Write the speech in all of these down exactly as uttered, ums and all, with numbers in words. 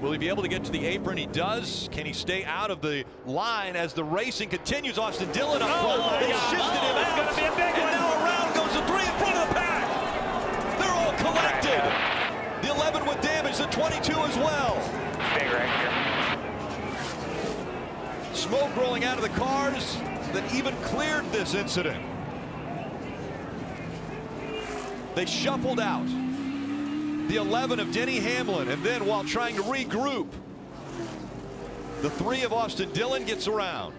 Will he be able to get to the apron? He does. Can he stay out of the line as the racing continues? Austin Dillon up front. Oh, they shifted oh, him that's out. Gonna be a big and one. Now around goes the three in front of the pack. They're all collected. Right, the eleven with damage, the twenty-two as well. Big right here. Smoke rolling out of the cars that even cleared this incident. They shuffled out the eleven of Denny Hamlin, and then while trying to regroup, the three of Austin Dillon gets around.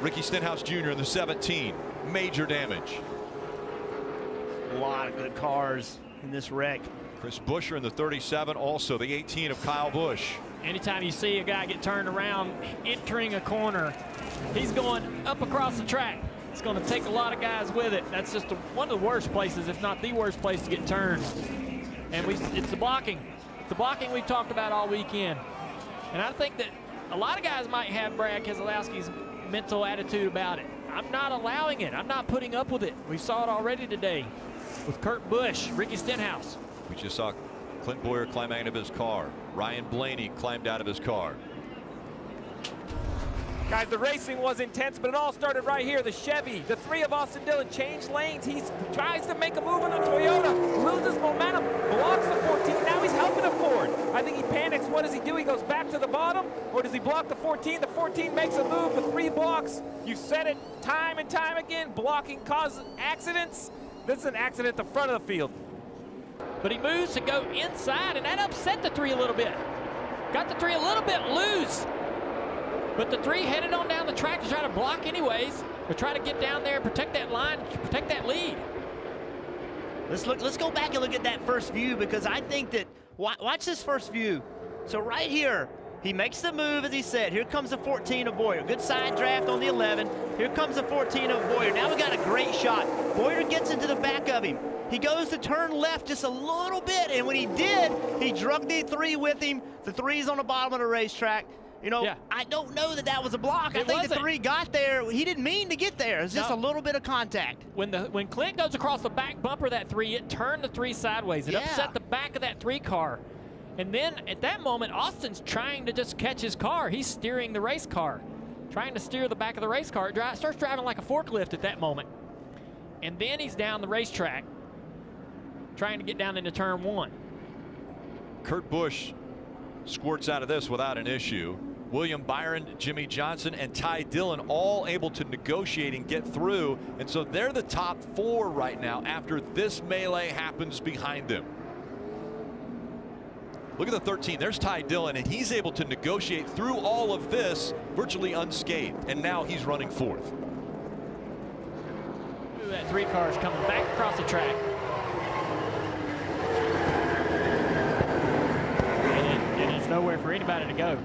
Ricky Stenhouse Junior in the seventeen, major damage. A lot of good cars in this wreck. Chris Buescher in the thirty-seven, also the eighteen of Kyle Busch. Anytime you see a guy get turned around entering a corner, he's going up across the track. It's going to take a lot of guys with it. That's just a, one of the worst places, if not the worst place, to get turned. And we, it's the blocking. It's the blocking we've talked about all weekend. And I think that a lot of guys might have Brad Keselowski's mental attitude about it. I'm not allowing it. I'm not putting up with it. We saw it already today with Kurt Busch, Ricky Stenhouse. We just saw Clint Bowyer climb out of his car. Ryan Blaney climbed out of his car. Guys, the racing was intense, but it all started right here. The Chevy, the three of Austin Dillon changed lanes. He tries to make a move on a Toyota, loses momentum, blocks the fourteen. Now he's helping a Ford. I think he panics. What does he do? He goes back to the bottom, or does he block the fourteen? The fourteen makes a move for three blocks. You've said it time and time again. Blocking causes accidents. This is an accident at the front of the field. But he moves to go inside, and that upset the three a little bit. Got the three a little bit loose. But the three headed on down the track to try to block anyways, but try to get down there and protect that line, protect that lead. Let's look. Let's go back and look at that first view, because I think that, watch this first view. So right here, he makes the move, as he said. Here comes the fourteen of Bowyer. Good side draft on the eleven. Here comes the fourteen of Bowyer. Now we got a great shot. Bowyer gets into the back of him. He goes to turn left just a little bit, and when he did, he drugged the three with him. The three's on the bottom of the racetrack. You know, yeah. I don't know that that was a block. It I think wasn't. The three got there. He didn't mean to get there. It's just no. a little bit of contact. When the when Clint goes across the back bumper of that three, it turned the three sideways. It yeah. upset the back of that three car. And then at that moment, Austin's trying to just catch his car. He's steering the race car, trying to steer the back of the race car. It drives, starts driving like a forklift at that moment. And then he's down the racetrack, trying to get down into turn one. Kurt Busch squirts out of this without an issue. William Byron, Jimmy Johnson, and Ty Dillon all able to negotiate and get through. And so they're the top four right now after this melee happens behind them. Look at the thirteen. There's Ty Dillon, and he's able to negotiate through all of this virtually unscathed. And now he's running fourth. Ooh, that three car is coming back across the track. And it, and it's nowhere for anybody to go.